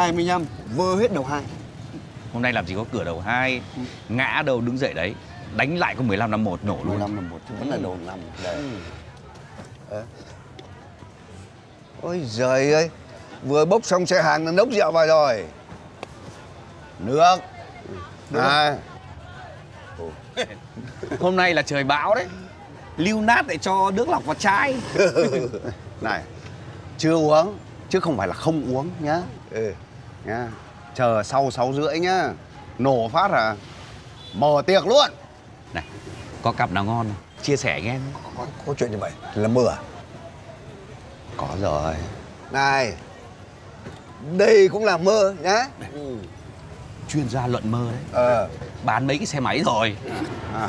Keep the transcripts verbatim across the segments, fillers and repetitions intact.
hai mươi lăm vơ hết đầu hai. Hôm nay làm gì có cửa đầu hai. Ừ. Ngã đầu đứng dậy đấy. Đánh lại có mười lăm năm một nổ luôn. mười lăm năm một vẫn là đầu năm. Đấy. Ừ. Ôi giời ơi. Vừa bốc xong xe hàng nó nốc rượu vào rồi. Nước. Ừ. À. Hôm nay là trời bão đấy. Lưu nát để cho nước lọc vào chai. Này, chưa uống chứ không phải là không uống nhá. Ừ. Nhá. Chờ sau sáu rưỡi nhá. Nổ phát à. Mở tiệc luôn. Này, có cặp nào ngon không? Chia sẻ nghe. Có, có, có chuyện như vậy là mưa. Có rồi. Này, đây cũng là mơ nhá. Ừ. Chuyên gia luận mơ đấy. Ờ. Bán mấy cái xe máy rồi. À.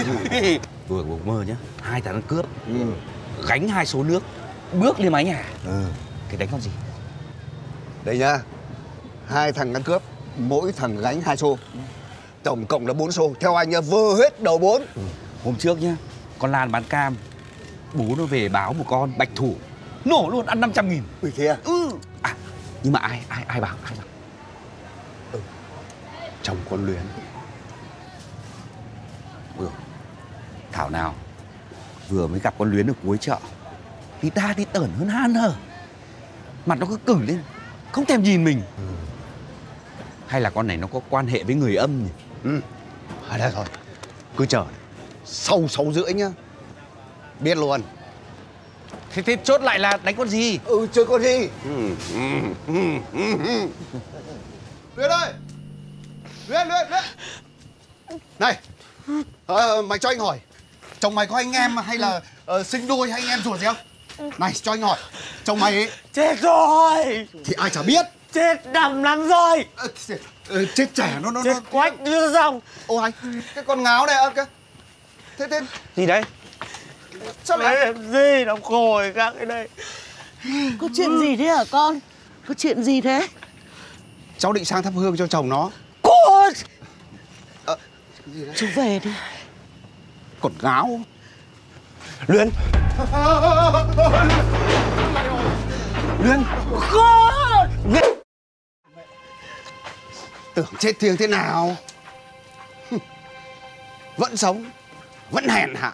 Vừa buộc mơ nhá. Hai thằng ăn cướp. Ừ. Gánh hai số nước. Bước lên mái nhà. Ừ. Cái đánh con gì? Đây nhá. Hai thằng ăn cướp. Mỗi thằng gánh hai xô. Ừ. Tổng cộng là bốn xô. Theo anh nhá, vơ hết đầu bốn. Ừ. Hôm trước nhá, con Lan bán cam. Bố nó về báo một con bạch thủ. Nổ luôn, ăn năm trăm nghìn. Ui thế à? Ừ. À, nhưng mà ai, ai, ai bảo, ai bảo? Ừ. Chồng con Luyến. Ừ. Thảo nào vừa mới gặp con Luyến ở cuối chợ. Thì ta thì tởn hơn han hờ. Mặt nó cứ cử lên, không thèm nhìn mình. Ừ. Hay là con này nó có quan hệ với người âm nhỉ? Ừ. À, đấy rồi. Cứ chờ. Sau sáu rưỡi nhá. Biết luôn. Thế, thế chốt lại là đánh con gì? Ừ, chơi con gì? Luyến ơi! Luyến, Luyến, Luyến! Này! À, mày cho anh hỏi, chồng mày có anh em hay là uh, sinh đôi hay anh em ruột gì không? Này, cho anh hỏi, chồng mày ấy... Chết rồi! Thì ai chả biết! Chết đầm lắm rồi! À, chết trẻ nó... nó chết nó... quách đưa dòng! Ô anh, cái con ngáo này á... Thế thế... Gì đấy? Sao lại làm gì nó ngồi các cái đây? Có chuyện gì thế hả con? Có chuyện gì thế? Cháu định sang thắp hương cho chồng nó. Cô! À, chú về đi. Còn ngáo. Luyến. Luyến. Cô! Tưởng chết thiêng thế nào? Vẫn sống, vẫn hèn hạ.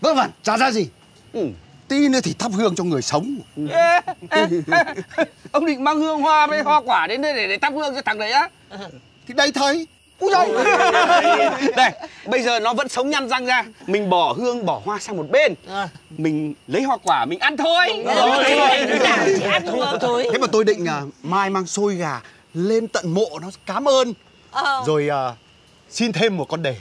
Vớ vẩn, chả ra gì. Ừ. Tí nữa thì thắp hương cho người sống. Ê, ê, ê, ông định mang hương hoa với hoa quả đến đây để, để thắp hương cho thằng đấy á? Thì đây thấy. Úi giời. Đây, bây giờ nó vẫn sống nhăn răng ra. Mình bỏ hương, bỏ hoa sang một bên. Mình lấy hoa quả, mình ăn thôi. Thế mà tôi định uh, mai mang xôi gà lên tận mộ nó cảm ơn. Ờ. Rồi uh, xin thêm một con đề.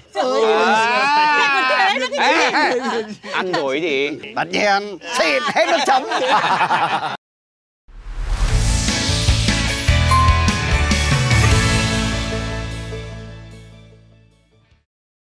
Ăn rồi thì bắt đen xịt hết nước chấm.